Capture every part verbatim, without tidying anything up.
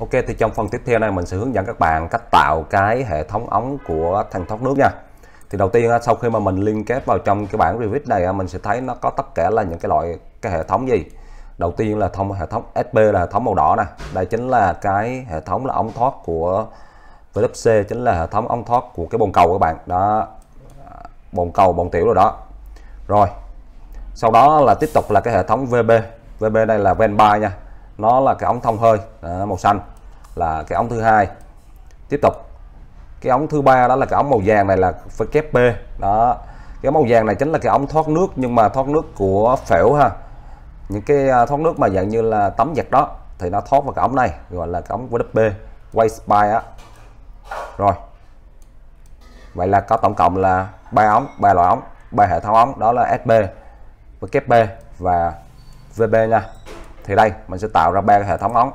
Ok, thì trong phần tiếp theo này mình sẽ hướng dẫn các bạn cách tạo cái hệ thống ống của thằng thoát nước nha. Thì đầu tiên sau khi mà mình liên kết vào trong cái bảng Revit này, mình sẽ thấy nó có tất cả là những cái loại cái hệ thống gì. Đầu tiên là thông hệ thống ét pê là hệ thống màu đỏ nè. Đây chính là cái hệ thống là ống thoát của vê vê xê, chính là hệ thống ống thoát của cái bồn cầu các bạn. Đó. Bồn cầu, bồn tiểu rồi đó. Rồi. Sau đó là tiếp tục là cái hệ thống vê bê. vê bê đây là ven bay nha. Nó là cái ống thông hơi đó, màu xanh là cái ống thứ hai. Tiếp tục cái ống thứ ba đó là cái ống màu vàng, này là ép ca pê đó. Cái ống màu vàng này chính là cái ống thoát nước, nhưng mà thoát nước của phễu ha, những cái thoát nước mà dạng như là tấm giặt đó thì nó thoát vào cái ống này, gọi là cái ống vê vê Way Spy á. Rồi vậy là có tổng cộng là ba ống, ba loại ống, ba hệ thống ống, đó là ét bê, ép ca pê và vê bê nha. Thì đây mình sẽ tạo ra ba hệ thống ống.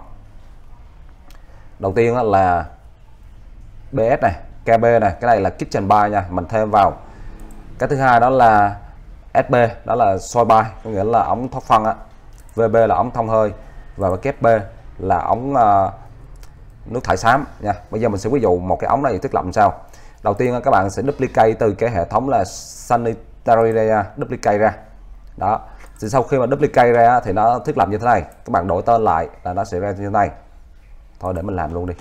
Đầu tiên là bê ét này, ca bê này, cái này là kitchen pipe nha, mình thêm vào. Cái thứ hai đó là ét bê, đó là soi pipe, có nghĩa là ống thoát phân á. vê bê là ống thông hơi và vê ca pê là ống uh, nước thải xám nha. Bây giờ mình sẽ ví dụ một cái ống này thiết lập sao. Đầu tiên các bạn sẽ duplicate từ cái hệ thống là sanitary ra, duplicate ra. Đó. Thì sau khi mà duplicate ra thì nó thiết lập như thế này, các bạn đổi tên lại là nó sẽ ra như thế này. Thôi để mình làm luôn đi.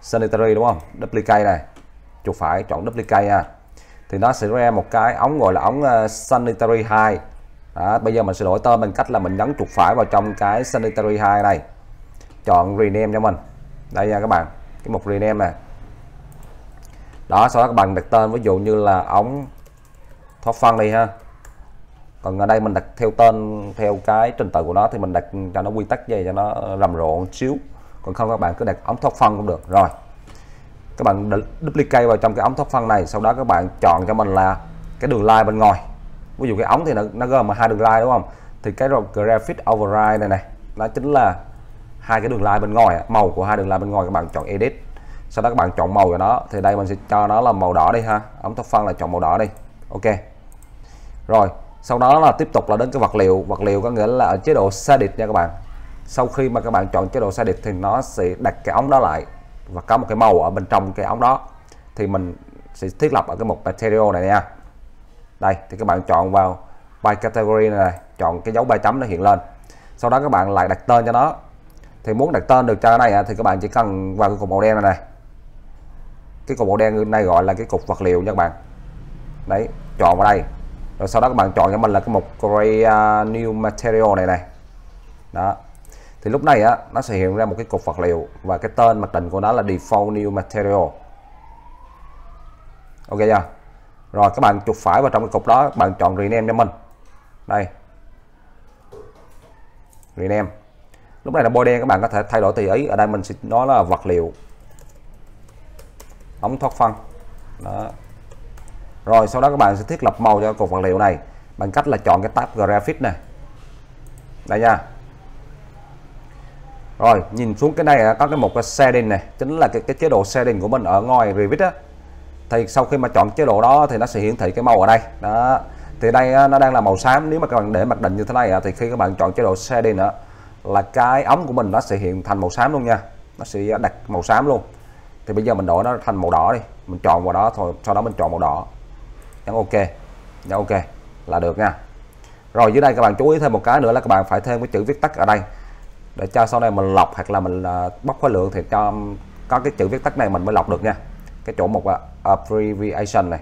Sanitary đúng không? Duplicate này, chuột phải chọn duplicate nha. Thì nó sẽ ra một cái ống gọi là ống uh, sanitary hai. Đó, bây giờ mình sẽ đổi tên bằng cách là mình nhấn chuột phải vào trong cái sanitary hai này, chọn rename cho mình. Đây nha các bạn, cái mục rename này. Đó, sau đó các bạn đặt tên, ví dụ như là ống thoát phân đi ha. Còn ở đây mình đặt theo tên theo cái trình tự của nó, thì mình đặt cho nó quy tắc về cho nó rầm rộ xíu. Còn không các bạn cứ đặt ống thoát phân cũng được. Rồi các bạn duplicate vào trong cái ống thoát phân này, sau đó các bạn chọn cho mình là cái đường line bên ngoài. Ví dụ cái ống thì nó, nó gồm hai đường line đúng không, thì cái graphic override này này nó chính là hai cái đường line bên ngoài, màu của hai đường line bên ngoài. Các bạn chọn edit, sau đó các bạn chọn màu của nó, thì đây mình sẽ cho nó là màu đỏ đi ha, ống thoát phân là chọn màu đỏ đi. Ok rồi, sau đó là tiếp tục là đến cái vật liệu. Vật liệu có nghĩa là ở chế độ shaded nha các bạn. Sau khi mà các bạn chọn chế độ shaded thì nó sẽ đặt cái ống đó lại và có một cái màu ở bên trong cái ống đó, thì mình sẽ thiết lập ở cái mục material này nha. Đây thì các bạn chọn vào by category này, này chọn cái dấu ba chấm nó hiện lên, sau đó các bạn lại đặt tên cho nó. Thì muốn đặt tên được cho cái này thì các bạn chỉ cần vào cái cục màu đen này, này. Cái cục màu đen này gọi là cái cục vật liệu nha các bạn. Đấy, chọn vào đây. Rồi sau đó các bạn chọn cho mình là cái mục create new material này này. Đó. Thì lúc này á nó sẽ hiện ra một cái cục vật liệu và cái tên mặc định của nó là default new material. Ok chưa? Rồi các bạn chuột phải vào trong cái cục đó, các bạn chọn rename cho mình. Đây. Rename. Lúc này là bôi đen, các bạn có thể thay đổi tùy ý. Ở đây mình sẽ nói là vật liệu ống thoát phân. Đó. Rồi sau đó các bạn sẽ thiết lập màu cho cục vật liệu này bằng cách là chọn cái tab graphic này. Đây nha. Rồi nhìn xuống cái này có cái mục shading này, chính là cái, cái chế độ shading của mình ở ngoài Revit á. Thì sau khi mà chọn chế độ đó thì nó sẽ hiển thị cái màu ở đây. Đó. Thì đây nó đang là màu xám, nếu mà các bạn để mặc định như thế này thì khi các bạn chọn chế độ shading nữa là cái ống của mình nó sẽ hiện thành màu xám luôn nha. Nó sẽ đặt màu xám luôn. Thì bây giờ mình đổi nó thành màu đỏ đi. Mình chọn vào đó thôi, sau đó mình chọn màu đỏ. Nhấn ok, nhấn ok là được nha. Rồi dưới đây các bạn chú ý thêm một cái nữa là các bạn phải thêm cái chữ viết tắt ở đây để cho sau này mình lọc, hoặc là mình bóc khối lượng thì cho có cái chữ viết tắt này mình mới lọc được nha. Cái chỗ một là abbreviation này,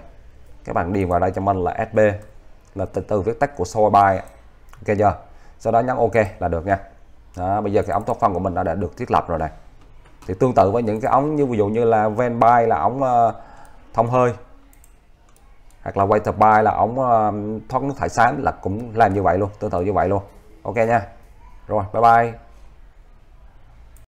các bạn điền vào đây cho mình là ét bê, là từ từ viết tắt của soi by. Ok chưa? Sau đó nhấn ok là được nha. Đó, bây giờ cái ống thoát phân của mình đã, đã được thiết lập rồi này. Thì tương tự với những cái ống như ví dụ như là ven pipe là ống uh, thông hơi, hoặc là water pipe là ống uh, thoát nước thải xám, là cũng làm như vậy luôn, tương tự như vậy luôn. Ok nha. Rồi bye bye.